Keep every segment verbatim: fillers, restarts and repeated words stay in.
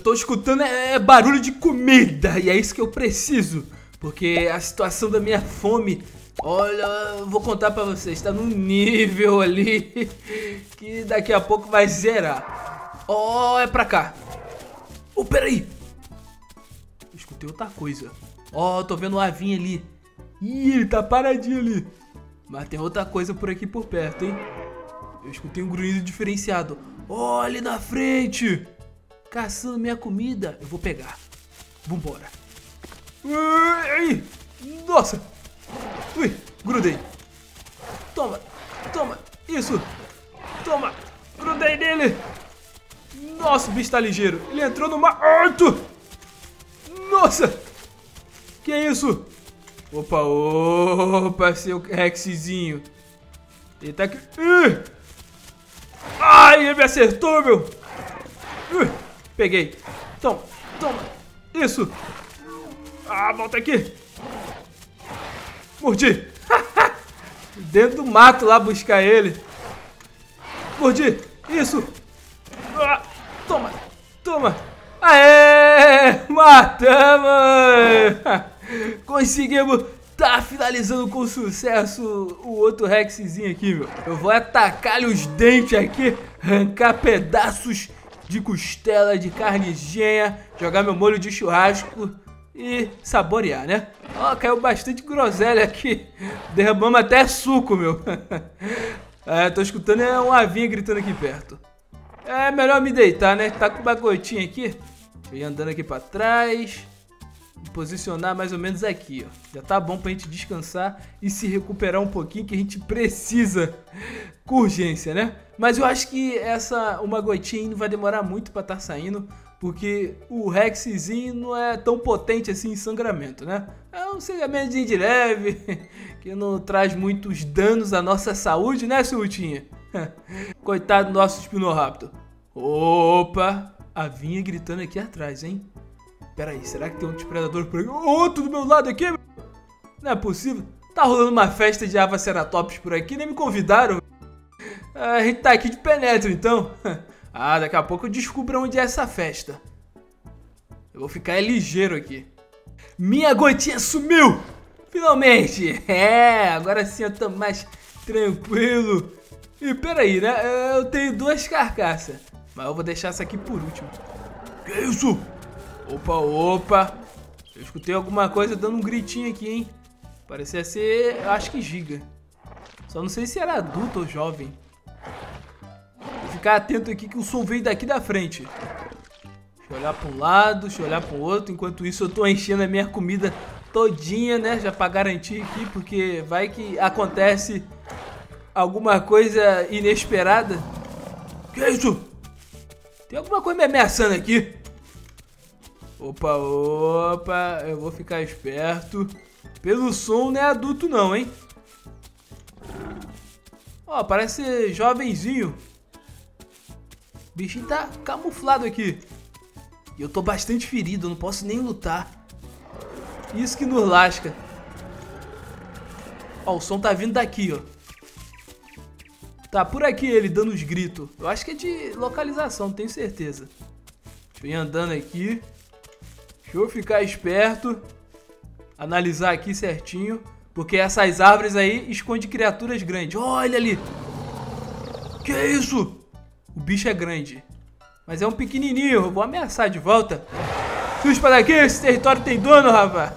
tô escutando é, é barulho de comida. E é isso que eu preciso, porque a situação da minha fome, olha, eu vou contar pra vocês, tá num nível ali que daqui a pouco vai zerar. Ó, oh, é pra cá. Oh, peraí, eu escutei outra coisa. Ó, oh, tô vendo um avinho ali. Ih, ele tá paradinho ali. Mas tem outra coisa por aqui por perto, hein. Eu escutei um grunhido diferenciado. Ó, oh, ali na frente, caçando minha comida. Eu vou pegar. Vambora. Ai, nossa. Ui, grudei. Toma, toma, isso. Toma, grudei nele. Nossa, o bicho tá ligeiro. Ele entrou no mar. Nossa. Que isso? Opa, opa, seu Rexzinho. Ele tá aqui. Ih! Ai, ele me acertou, meu. Ih! Peguei. Toma, toma. Isso. Ah, volta aqui. Mordi. Dentro do mato lá buscar ele. Mordi. Isso. Ah, toma, toma. Aê! Matamos! Conseguimos. Tá finalizando com sucesso o outro Rexzinho aqui, meu. Eu vou atacar-lhe os dentes aqui, arrancar pedaços de costela, de carne genha, jogar meu molho de churrasco e saborear, né? Ó, caiu bastante groselha aqui. Derramamos até suco, meu. É, tô escutando é um avinho gritando aqui perto. É melhor me deitar, né? Tá com uma gotinha aqui. Deixa eu ir andando aqui pra trás. Posicionar mais ou menos aqui, ó. Já tá bom pra gente descansar e se recuperar um pouquinho, que a gente precisa com urgência, né? Mas eu acho que essa uma gotinha não vai demorar muito pra tá saindo, porque o Rexzinho não é tão potente assim em sangramento, né? É um sangramento de leve, que não traz muitos danos à nossa saúde, né, Sultinha? Coitado do nosso Spinoraptor. Opa! A vinha gritando aqui atrás, hein? Pera aí, será que tem outro predador por aqui? Outro do meu lado aqui? Não é possível. Tá rolando uma festa de Avaceratops por aqui, nem me convidaram. A gente tá aqui de penetra, então. Ah, daqui a pouco eu descubro onde é essa festa. Eu vou ficar ligeiro aqui. Minha gotinha sumiu! Finalmente! É, agora sim eu tô mais tranquilo. E pera aí, né? Eu tenho duas carcaças. Mas eu vou deixar essa aqui por último. Que isso? Opa, opa. Eu escutei alguma coisa dando um gritinho aqui, hein? Parecia ser, eu acho que giga. Só não sei se era adulto ou jovem. Vou ficar atento aqui que o som veio daqui da frente. Deixa eu olhar para um lado, deixa eu olhar para o outro. Enquanto isso eu tô enchendo a minha comida todinha, né? Já para garantir aqui, porque vai que acontece alguma coisa inesperada. Que isso? Tem alguma coisa me ameaçando aqui. Opa, opa, eu vou ficar esperto. Pelo som não é adulto não, hein? Ó, parece jovenzinho. O bichinho tá camuflado aqui. E eu tô bastante ferido, eu não posso nem lutar. Isso que nos lasca. Ó, o som tá vindo daqui, ó. Tá por aqui ele dando os gritos. Eu acho que é de localização, não tenho certeza. Vem andando aqui. Deixa eu ficar esperto, analisar aqui certinho, porque essas árvores aí escondem criaturas grandes. Olha ali! Que isso? O bicho é grande, mas é um pequenininho. Eu vou ameaçar de volta. Suja pra daqui, esse território tem dono, rapaz.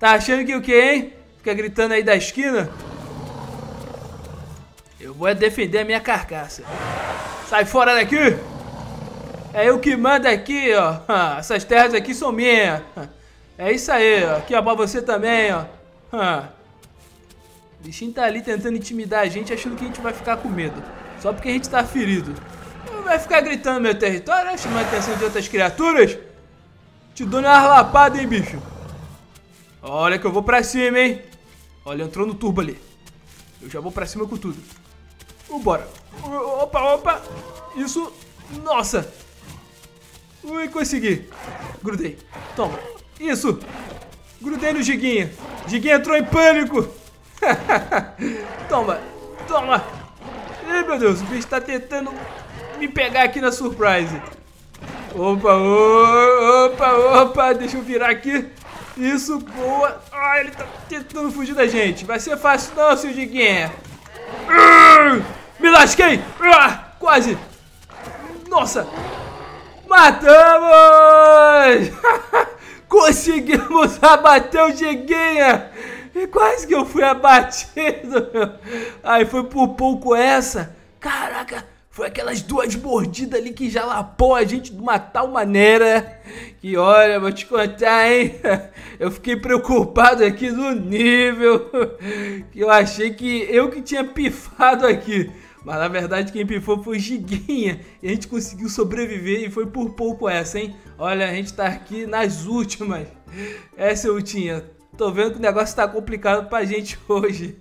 Tá achando que o que, hein? Fica gritando aí da esquina. Eu vou é defender a minha carcaça. Sai fora daqui! É eu que mando aqui, ó. Essas terras aqui são minhas. É isso aí, ó. Aqui, ó, pra você também, ó. O bichinho tá ali tentando intimidar a gente, achando que a gente vai ficar com medo. Só porque a gente tá ferido. Vai ficar gritando no meu território, chamando a atenção de outras criaturas? Te dou uma lapada, hein, bicho? Olha que eu vou pra cima, hein? Olha, entrou no turbo ali. Eu já vou pra cima com tudo. Vambora. Opa, opa. Isso. Nossa. Ui, consegui. Grudei. Toma. Isso. Grudei no Giguinha. Giguinha entrou em pânico. Toma. Toma. Ih, meu Deus. O bicho tá tentando me pegar aqui na surprise. Opa, opa, opa, deixa eu virar aqui. Isso, boa. Ah, ele tá tentando fugir da gente. Vai ser fácil não, seu Diguinha. Me lasquei. Quase. Nossa. Matamos. Conseguimos abater o Diguinha. E quase que eu fui abatido, meu. Aí foi por pouco essa. Caraca. Foi aquelas duas mordidas ali que já lapou a gente de uma tal maneira que, olha, vou te contar, hein? Eu fiquei preocupado aqui no nível que eu achei que eu que tinha pifado aqui. Mas, na verdade, quem pifou foi o Giguinha. E a gente conseguiu sobreviver e foi por pouco essa, hein? Olha, a gente tá aqui nas últimas. Essa eu tinha. Tô vendo que o negócio tá complicado pra gente hoje.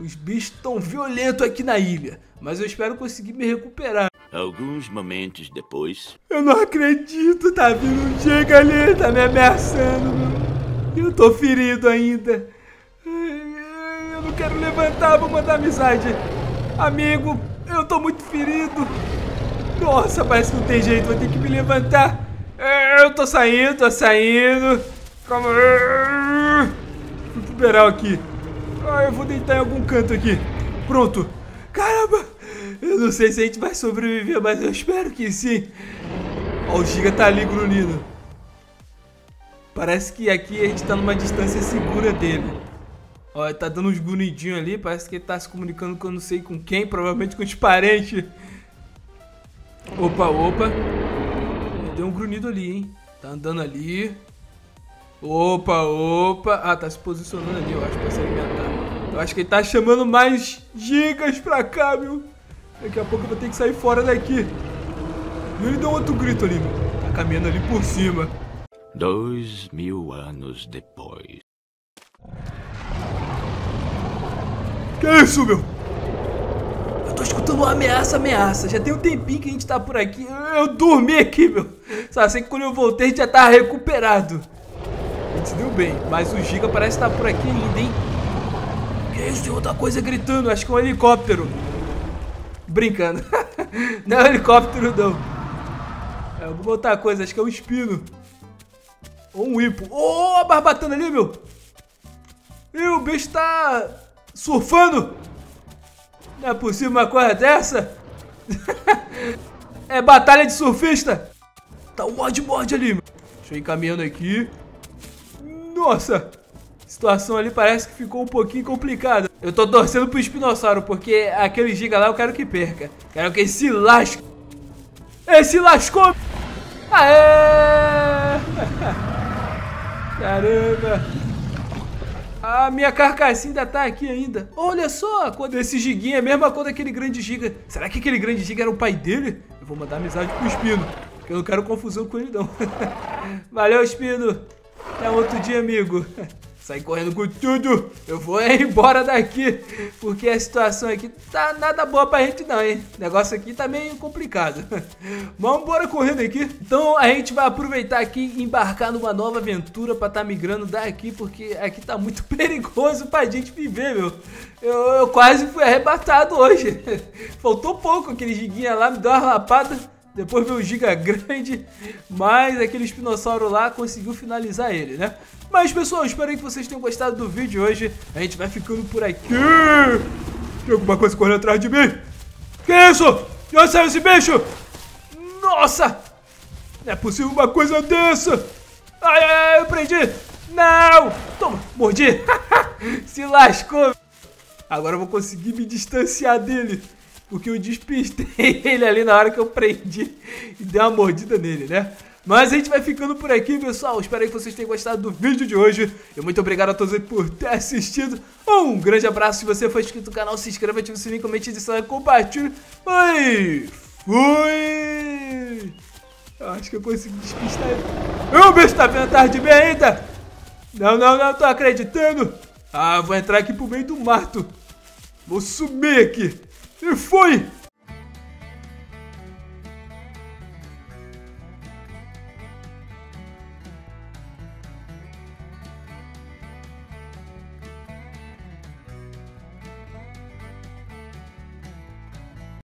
Os bichos tão violentos aqui na ilha. Mas eu espero conseguir me recuperar. Alguns momentos depois... Eu não acredito, tá vindo um Giga ali, tá me ameaçando. Eu tô ferido ainda. Eu não quero levantar, vou mandar amizade. Amigo, eu tô muito ferido. Nossa, parece que não tem jeito, vou ter que me levantar. Eu tô saindo, tô saindo. Calma. Vou recuperar aqui. Ah, eu vou deitar em algum canto aqui. Pronto. Caramba, eu não sei se a gente vai sobreviver, mas eu espero que sim. Ó, o Giga tá ali grunhindo. Parece que aqui a gente tá numa distância segura dele. Ó, ele tá dando uns grunhidinhos ali, parece que ele tá se comunicando com eu não sei com quem, provavelmente com os parentes. Opa, opa. Deu um grunhido ali, hein. Tá andando ali. Opa, opa. Ah, tá se posicionando ali, eu acho, pra se alimentar. Eu acho que ele tá chamando mais gigas pra cá, meu. Daqui a pouco eu vou ter que sair fora daqui. Ele deu outro grito ali, meu. Tá caminhando ali por cima. Dois mil anos depois. Que isso, meu? Eu tô escutando uma ameaça, ameaça. Já tem um tempinho que a gente tá por aqui. Eu dormi aqui, meu. Só sei que quando eu voltei a gente já tava recuperado. A gente se deu bem. Mas o Giga parece que tá por aqui ainda, hein? Isso, tem outra coisa gritando, acho que é um helicóptero. Brincando. Não é um helicóptero, não. Eu vou botar coisa, acho que é um espino. Ou um hipo. Ô, oh, a barbatana ali, meu. E o bicho tá surfando. Não é possível uma coisa dessa. É batalha de surfista. Tá um bodyboard ali, meu. Deixa eu ir caminhando aqui. Nossa. A situação ali parece que ficou um pouquinho complicada. Eu tô torcendo pro Espinossauro, porque aquele Giga lá eu quero que perca. Quero que ele se lasque. Ele se lascou! Aê! Caramba! A minha carcassinha ainda tá aqui ainda. Olha só a cor desse Giguinha, é a mesma cor daquele grande Giga. Será que aquele grande Giga era o pai dele? Eu vou mandar amizade pro Espino, porque eu não quero confusão com ele, não. Valeu, Espino. Até outro dia, amigo. Sai correndo com tudo. Eu vou embora daqui, porque a situação aqui tá nada boa pra gente não, hein? O negócio aqui tá meio complicado. Vamos embora correndo aqui. Então a gente vai aproveitar aqui e embarcar numa nova aventura pra tá migrando daqui, porque aqui tá muito perigoso pra gente viver, meu. Eu, eu quase fui arrebatado hoje. Faltou pouco, aquele Giguinha lá me deu uma lapada. Depois veio o Giga grande, mas aquele espinossauro lá conseguiu finalizar ele, né? Mas, pessoal, espero que vocês tenham gostado do vídeo hoje. A gente vai ficando por aqui. Tem alguma coisa correndo atrás de mim? Que isso? De onde saiu esse bicho? Nossa! Não é possível uma coisa dessa. Ai, ai, eu prendi. Não! Toma, mordi. Se lascou. Agora eu vou conseguir me distanciar dele. Porque eu despistei ele ali na hora que eu prendi e dei uma mordida nele, né? Mas a gente vai ficando por aqui, pessoal. Espero que vocês tenham gostado do vídeo de hoje. E muito obrigado a todos por ter assistido. Um grande abraço. Se você for inscrito no canal, se inscreva, ative o sininho, comente, adicione, compartilhe. Oi! Fui! Eu acho que eu consegui despistar ele. Ô, bicho, tá vindo atrás de mim ainda? Não, não, não, tô acreditando. Ah, vou entrar aqui pro meio do mato. Vou subir aqui. E foi!